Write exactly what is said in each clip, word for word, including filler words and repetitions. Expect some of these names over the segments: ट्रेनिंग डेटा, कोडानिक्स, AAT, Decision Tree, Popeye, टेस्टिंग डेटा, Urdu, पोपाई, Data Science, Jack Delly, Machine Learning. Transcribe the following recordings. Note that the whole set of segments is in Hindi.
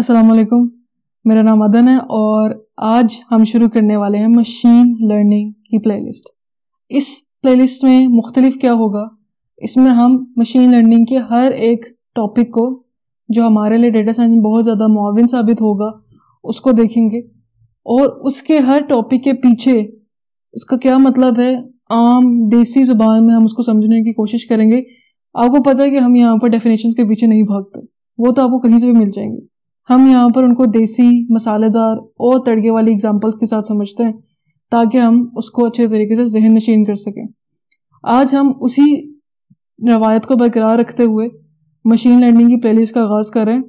अस्सलामुअलैकुम, मेरा नाम अदन है और आज हम शुरू करने वाले हैं मशीन लर्निंग की प्लेलिस्ट। इस प्लेलिस्ट में मुख्तलिफ क्या होगा, इसमें हम मशीन लर्निंग के हर एक टॉपिक को जो हमारे लिए डेटा साइंस में बहुत ज़्यादा मुआविन साबित होगा उसको देखेंगे और उसके हर टॉपिक के पीछे उसका क्या मतलब है आम देसी जुबान में हम उसको समझने की कोशिश करेंगे। आपको पता है कि हम यहाँ पर डेफिनेशन के पीछे नहीं भागते, वो तो आपको कहीं से भी मिल जाएंगे। हम यहाँ पर उनको देसी, मसालेदार और तड़के वाली एग्जाम्पल्स के साथ समझते हैं ताकि हम उसको अच्छे तरीके से जहन नशीन कर सकें। आज हम उसी रवायत को बरकरार रखते हुए मशीन लर्निंग की प्लेलिस्ट का आगाज़ करें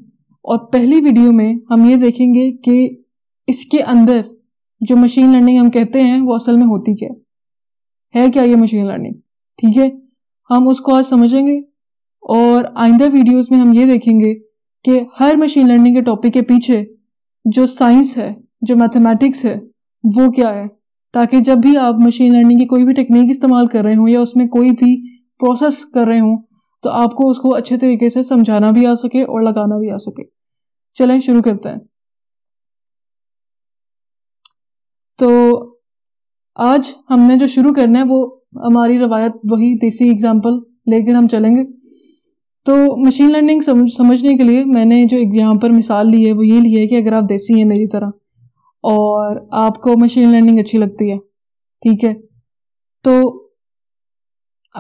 और पहली वीडियो में हम ये देखेंगे कि इसके अंदर जो मशीन लर्निंग हम कहते हैं वो असल में होती क्या है, है क्या ये मशीन लर्निंग, ठीक है। हम उसको आज समझेंगे और आइंदा वीडियोज़ में हम ये देखेंगे कि हर मशीन लर्निंग के टॉपिक के पीछे जो साइंस है, जो मैथमेटिक्स है, वो क्या है, ताकि जब भी आप मशीन लर्निंग की कोई भी टेक्निक इस्तेमाल कर रहे हों या उसमें कोई भी प्रोसेस कर रहे हों तो आपको उसको अच्छे तरीके से समझाना भी आ सके और लगाना भी आ सके। चलें शुरू करते हैं। तो आज हमने जो शुरू करना है वो हमारी रवायत, वही देसी एग्जाम्पल लेकर हम चलेंगे। तो मशीन लर्निंग समझ समझने के लिए मैंने जो यहाँ पर मिसाल ली है वो ये ली है कि अगर आप देसी हैं मेरी तरह और आपको मशीन लर्निंग अच्छी लगती है, ठीक है, तो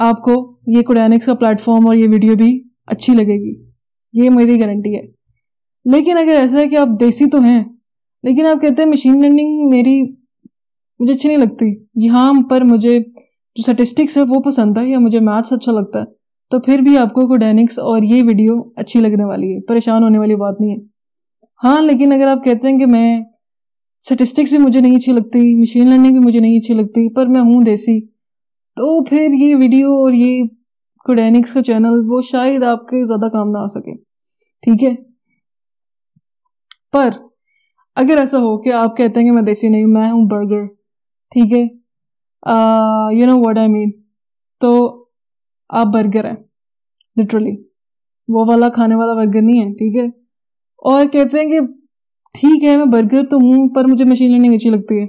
आपको ये कोडानिक्स का प्लेटफॉर्म और ये वीडियो भी अच्छी लगेगी, ये मेरी गारंटी है। लेकिन अगर ऐसा है कि आप देसी तो हैं लेकिन आप कहते हैं मशीन लर्निंग मेरी मुझे अच्छी नहीं लगती, यहाँ पर मुझे जो स्टैटिस्टिक्स है वो पसंद है या मुझे मैथ्स अच्छा लगता है, तो फिर भी आपको कोडानिक्स और ये वीडियो अच्छी लगने वाली है, परेशान होने वाली बात नहीं है। हाँ, लेकिन अगर आप कहते हैं कि मैं स्टैटिस्टिक्स भी मुझे नहीं अच्छी लगती, मशीन लर्निंग भी मुझे नहीं अच्छी लगती, पर मैं हूँ देसी, तो फिर ये वीडियो और ये कोडानिक्स का चैनल वो शायद आपके ज़्यादा काम ना आ सके, ठीक है। पर अगर ऐसा हो कि आप कहते हैं कि मैं देसी नहीं हूँ, मैं हूँ बर्गर, ठीक है, you know what I mean, तो आप बर्गर हैं, लिटरली वो वाला खाने वाला बर्गर नहीं है, ठीक है, और कहते हैं कि ठीक है मैं बर्गर तो हूँ पर मुझे मशीन लर्निंग अच्छी लगती है,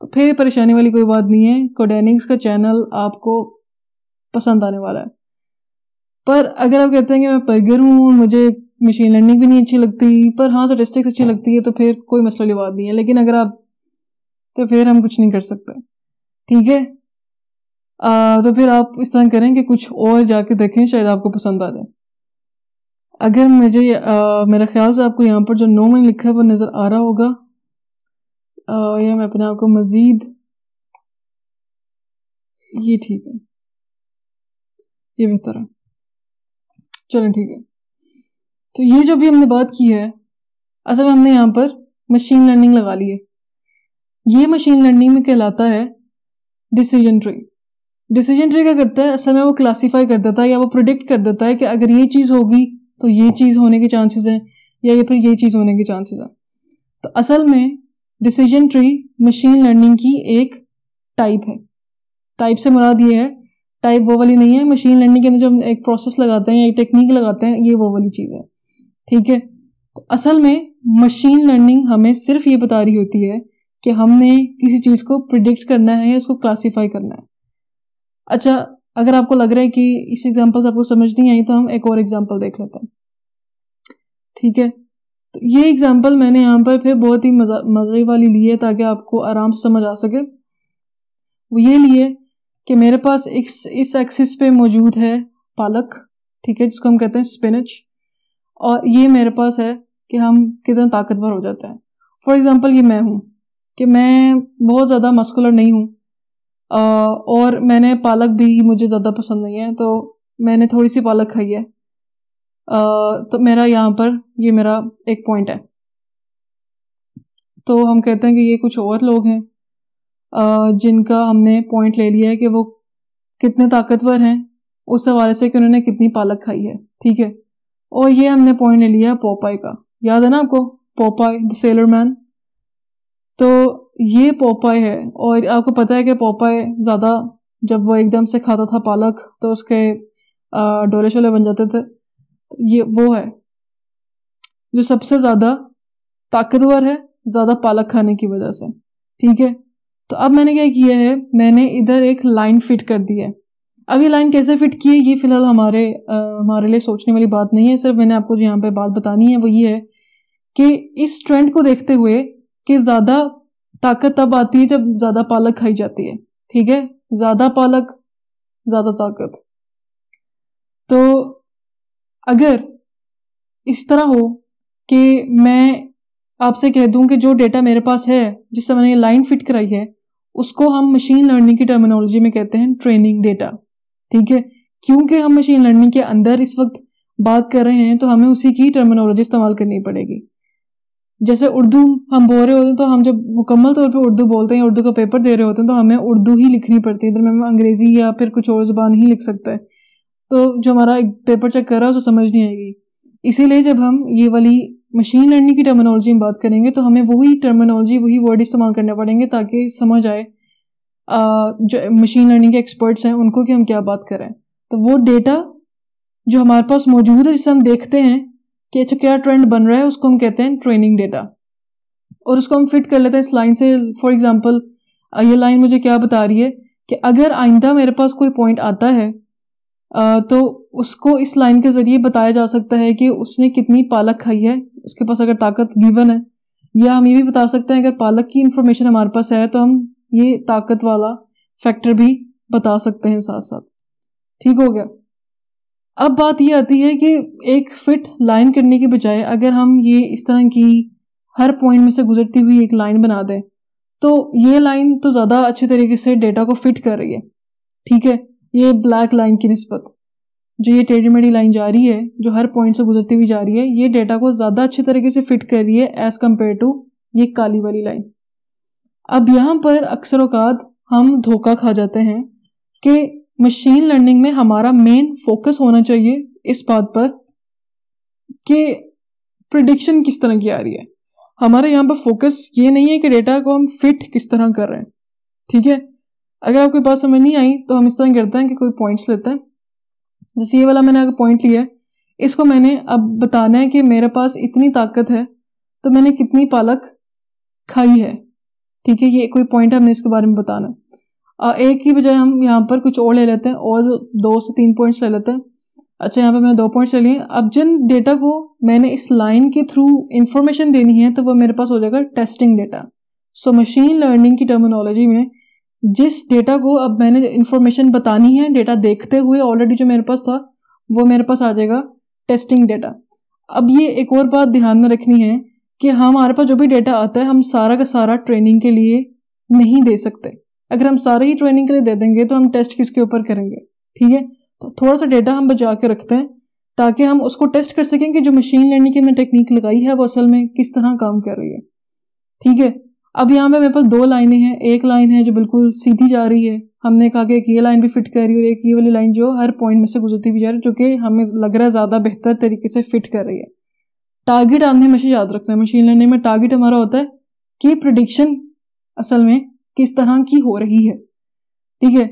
तो फिर परेशानी वाली कोई बात नहीं है, कोडानिक्स का चैनल आपको पसंद आने वाला है। पर अगर आप कहते हैं कि मैं बर्गर हूँ, मुझे मशीन लर्निंग भी नहीं अच्छी लगती पर हाँ स्टैटिस्टिक्स अच्छी लगती है, तो फिर कोई मसले वाली बात नहीं है। लेकिन अगर आप, तो फिर हम कुछ नहीं कर सकते, ठीक है, आ, तो फिर आप इस तरह करें कि कुछ और जाके देखें, शायद आपको पसंद आ जाए। अगर मुझे आ, मेरा ख्याल से आपको यहाँ पर जो नो मैन लिखा है वो नज़र आ रहा होगा, आ, या मैं अपने आप को मज़ीद, ये ठीक है, ये बेहतर है, चलें ठीक है। तो ये जो भी हमने बात की है, असल में हमने यहाँ पर मशीन लर्निंग लगा ली है। ये मशीन लर्निंग में कहलाता है डिसीजन ट्री। डिसीजन ट्री क्या करता है, असल में वो क्लासीफाई कर देता है या वो प्रोडिक्ट कर देता है कि अगर ये चीज़ होगी तो ये चीज़ होने के चांसेस हैं या ये फिर ये चीज़ होने के चांसेस हैं। तो असल में डिसीजन ट्री मशीन लर्निंग की एक टाइप है। टाइप से मुराद ये है, टाइप वो वाली नहीं है, मशीन लर्निंग के अंदर जो हम एक प्रोसेस लगाते हैं या एक टेक्निक लगाते हैं ये वो वाली चीज़ है, ठीक है। तो असल में मशीन लर्निंग हमें सिर्फ ये बता रही होती है कि हमने किसी चीज़ को प्रिडिक्ट करना है या उसको क्लासीफाई करना है। अच्छा, अगर आपको लग रहा है कि इस एग्जाम्पल से आपको समझ नहीं आई तो हम एक और एग्जाम्पल देख लेते हैं, ठीक है। तो ये एग्जाम्पल मैंने यहाँ पर फिर बहुत ही मज़ा मज़े वाली ली है ताकि आपको आराम से समझ आ सके। वो ये लिए कि मेरे पास इस इस एक्सिस पे मौजूद है पालक, ठीक है, जिसको हम कहते हैं स्पिनच, और ये मेरे पास है कि हम कितना ताकतवर हो जाते हैं। फॉर एग्ज़ाम्पल ये मैं हूँ कि मैं बहुत ज़्यादा मस्कुलर नहीं हूँ और मैंने पालक भी मुझे ज़्यादा पसंद नहीं है, तो मैंने थोड़ी सी पालक खाई है, तो मेरा यहाँ पर ये मेरा एक पॉइंट है। तो हम कहते हैं कि ये कुछ और लोग हैं जिनका हमने पॉइंट ले लिया है कि वो कितने ताकतवर हैं उस हवाले से कि उन्होंने कितनी पालक खाई है, ठीक है। और ये हमने पॉइंट ले लिया है पोपाई का, याद है ना आपको, पोपाई द सेलर मैन, तो ये पोपाय है। और आपको पता है कि पोपाय ज़्यादा, जब वो एकदम से खाता था पालक तो उसके डोले शोले बन जाते थे, तो ये वो है। जो सबसे ज़्यादा ताकतवर है ज़्यादा पालक खाने की वजह से। ठीक है, तो अब मैंने क्या किया है, मैंने इधर एक लाइन फिट कर दी है। अब ये लाइन कैसे फिट की है ये फ़िलहाल हमारे आ, हमारे लिए सोचने वाली बात नहीं है, सिर्फ मैंने आपको जो यहाँ पे बात बतानी है वो ये है कि इस ट्रेंड को देखते हुए कि ज़्यादा ताकत तब आती है जब ज़्यादा पालक खाई जाती है। ठीक है, ज़्यादा पालक ज़्यादा ताकत। तो अगर इस तरह हो कि मैं आपसे कह दूं कि जो डेटा मेरे पास है जिससे मैंने ये लाइन फिट कराई है उसको हम मशीन लर्निंग की टर्मिनोलॉजी में कहते हैं ट्रेनिंग डेटा। ठीक है, क्योंकि हम मशीन लर्निंग के अंदर इस वक्त बात कर रहे हैं तो हमें उसी की टर्मिनोलॉजी इस्तेमाल करनी पड़ेगी। जैसे उर्दू हम बोल रहे होते हैं तो हम जब मुकम्मल तौर पे उर्दू बोलते हैं, उर्दू का पेपर दे रहे होते हैं तो हमें उर्दू ही लिखनी पड़ती है, इधर में हम अंग्रेजी या फिर कुछ और ज़ुबान ही लिख सकता है। तो जो हमारा एक पेपर चेक कर रहा है उसे समझ नहीं आएगी। इसीलिए जब हम ये वाली मशीन लर्निंग की टर्मिनोलॉजी में बात करेंगे तो हमें वही टर्मिनोलॉजी वही वर्ड इस्तेमाल करने पड़ेंगे ताकि समझ आए जो मशीन लर्निंग के एक्सपर्ट्स हैं उनको कि हम क्या बात करें। तो वो डेटा जो हमारे पास मौजूद है जिसे हम देखते हैं कि अच्छा क्या ट्रेंड बन रहा है उसको हम कहते हैं ट्रेनिंग डेटा, और उसको हम फिट कर लेते हैं इस लाइन से। फॉर एग्जांपल ये लाइन मुझे क्या बता रही है कि अगर आइंदा मेरे पास कोई पॉइंट आता है तो उसको इस लाइन के ज़रिए बताया जा सकता है कि उसने कितनी पालक खाई है, उसके पास अगर ताकत गिवन है। या हम ये भी बता सकते हैं अगर पालक की इन्फॉर्मेशन हमारे पास है तो हम ये ताकत वाला फैक्टर भी बता सकते हैं साथ साथ। ठीक हो गया। अब बात ये आती है कि एक फिट लाइन करने के बजाय अगर हम ये इस तरह की हर पॉइंट में से गुजरती हुई एक लाइन बना दें तो ये लाइन तो ज़्यादा अच्छे तरीके से डेटा को फिट कर रही है। ठीक है, ये ब्लैक लाइन की निस्बत जो ये टेढ़ी मेढ़ी लाइन जा रही है जो हर पॉइंट से गुजरती हुई जा रही है ये डेटा को ज़्यादा अच्छे तरीके से फिट कर रही है एज़ कम्पेयर टू ये काली वाली लाइन। अब यहाँ पर अक्सर औकात हम धोखा खा जाते हैं कि मशीन लर्निंग में हमारा मेन फोकस होना चाहिए इस बात पर कि प्रिडिक्शन किस तरह की आ रही है। हमारे यहाँ पर फोकस ये नहीं है कि डेटा को हम फिट किस तरह कर रहे हैं। ठीक है, अगर आपको बात समझ नहीं आई तो हम इस तरह करते हैं कि कोई पॉइंट्स लेते हैं। जैसे ये वाला मैंने अगर पॉइंट लिया है, इसको मैंने अब बताना है कि मेरे पास इतनी ताकत है तो मैंने कितनी पालक खाई है। ठीक है, ये कोई पॉइंट है, हमने इसके बारे में बताना। आ, एक की बजाय हम यहाँ पर कुछ और ले लेते हैं और दो से तीन पॉइंट्स ले लेते हैं। अच्छा, यहाँ पर मैंने दो पॉइंट्स ले लिए। अब जिन डेटा को मैंने इस लाइन के थ्रू इन्फॉर्मेशन देनी है तो वो मेरे पास हो जाएगा टेस्टिंग डेटा। So machine learning की टर्मिनोलॉजी में जिस डेटा को अब मैंने इन्फॉर्मेशन बतानी है डेटा देखते हुए ऑलरेडी जो मेरे पास था वो मेरे पास आ जाएगा टेस्टिंग डेटा। अब ये एक और बात ध्यान में रखनी है कि हमारे पास जो भी डेटा आता है हम सारा का सारा ट्रेनिंग के लिए नहीं दे सकते। अगर हम सारे ही ट्रेनिंग के लिए दे देंगे तो हम टेस्ट किसके ऊपर करेंगे। ठीक है, तो थोड़ा सा डेटा हम बचा के रखते हैं ताकि हम उसको टेस्ट कर सकें कि जो मशीन लर्निंग की हमने टेक्निक लगाई है वो असल में किस तरह काम कर रही है। ठीक है, अब यहाँ पे मेरे पास दो लाइनें हैं। एक लाइन है जो बिल्कुल सीधी जा रही है, हमने कहा कि एक ये लाइन भी फिट कर रही है, और एक ये वाली लाइन जो हर पॉइंट में से गुजरती हुई जा रही है जो कि हमें लग रहा है ज़्यादा बेहतर तरीके से फिट कर रही है। टारगेट आपने हमेशा याद रखना है, मशीन लर्निंग में टारगेट हमारा होता है कि प्रेडिक्शन असल में किस तरह की हो रही है। ठीक है,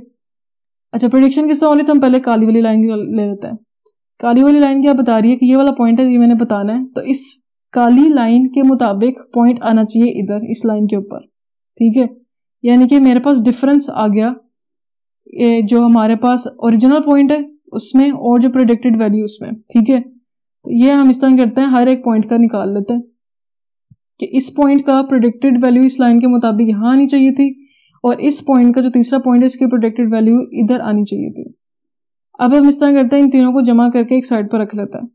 अच्छा प्रेडिक्शन किस तरह हो रही है तो हम पहले काली वाली लाइन ले लेते हैं। काली वाली लाइन क्या बता रही है कि ये वाला पॉइंट है, ये मैंने बताना है, तो इस काली लाइन के मुताबिक पॉइंट आना चाहिए इधर इस लाइन के ऊपर। ठीक है, यानी कि मेरे पास डिफरेंस आ गया ये जो हमारे पास ओरिजिनल पॉइंट है उसमें और जो प्रेडिक्टेड वैल्यू उसमें। ठीक है, तो ये हम इस तरह करते हैं, हर एक पॉइंट का निकाल लेते हैं कि इस पॉइंट का प्रेडिक्टेड वैल्यू इस लाइन के मुताबिक यहाँ आनी चाहिए थी और इस पॉइंट का जो तीसरा पॉइंट है इसकी प्रेडिक्टेड वैल्यू इधर आनी चाहिए थी। अब हम इस तरह करते हैं, इन तीनों को जमा करके एक साइड पर रख लेता है।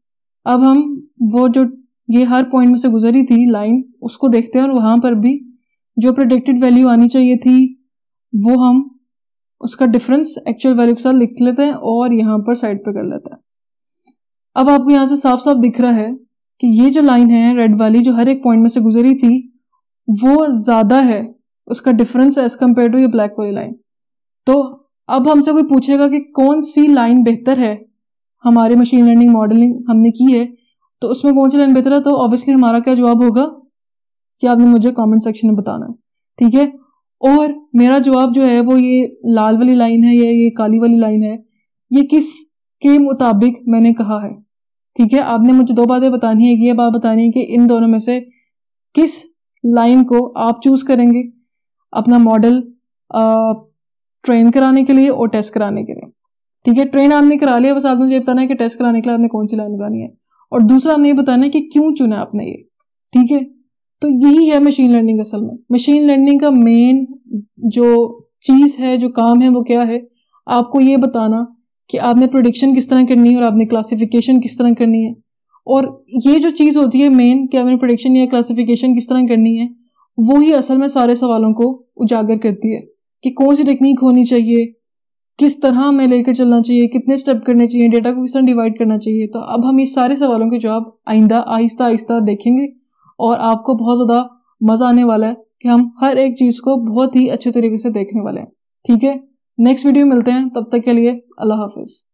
अब हम वो जो ये हर पॉइंट में से गुजरी थी लाइन उसको देखते हैं और वहाँ पर भी जो प्रेडिक्टेड वैल्यू आनी चाहिए थी वो हम उसका डिफरेंस एक्चुअल वैल्यू के साथ लिख लेते हैं और यहाँ पर साइड पर कर लेते हैं। अब आपको यहाँ से साफ साफ दिख रहा है कि ये जो लाइन है रेड वाली जो हर एक पॉइंट में से गुजरी थी वो ज़्यादा है, उसका डिफरेंस एज कम्पेयर टू ये ब्लैक वाली लाइन। तो अब हमसे कोई पूछेगा कि कौन सी लाइन बेहतर है, हमारे मशीन लर्निंग मॉडलिंग हमने की है तो उसमें कौन सी लाइन बेहतर है, तो ऑब्वियसली हमारा क्या जवाब होगा कि आपने मुझे कमेंट सेक्शन में बताना है। ठीक है, और मेरा जवाब जो है वो ये लाल वाली लाइन है या ये, ये काली वाली लाइन है, ये किस के मुताबिक मैंने कहा है। ठीक है, आपने मुझे दो बातें बतानी है, ये बात बतानी है कि इन दोनों में से किस लाइन को आप चूज करेंगे अपना मॉडल ट्रेन कराने के लिए और टेस्ट कराने के लिए। ठीक है, ट्रेन आपने करा लिया, बस आपने ये बताना है कि टेस्ट कराने के लिए आपने कौन सी लाइन लगानी है, और दूसरा आपने ये बताना है कि क्यों चुना आपने ये। ठीक है, तो यही है मशीन लर्निंग असल में। मशीन लर्निंग का मेन जो चीज़ है, जो काम है, वो क्या है, आपको ये बताना कि आपने प्रोडिक्शन किस तरह करनी है और आपने क्लासिफिकेशन किस तरह करनी है। और ये जो चीज़ होती है मेन कि आपने प्रोडिक्शन या क्लासिफिकेशन किस तरह करनी है, वो ही असल में सारे सवालों को उजागर करती है कि कौन सी टेक्निक होनी चाहिए, किस तरह हमें लेकर चलना चाहिए, कितने स्टेप करने चाहिए, डेटा को किस तरह डिवाइड करना चाहिए। तो अब हम इस सारे सवालों के जवाब आइंदा आहिस्ता आहिस्ता देखेंगे और आपको बहुत ज़्यादा मज़ा आने वाला है कि हम हर एक चीज़ को बहुत ही अच्छे तरीके से देखने वाले हैं। ठीक है, नेक्स्ट वीडियो मिलते हैं, तब तक के लिए अल्लाह हाफिज़।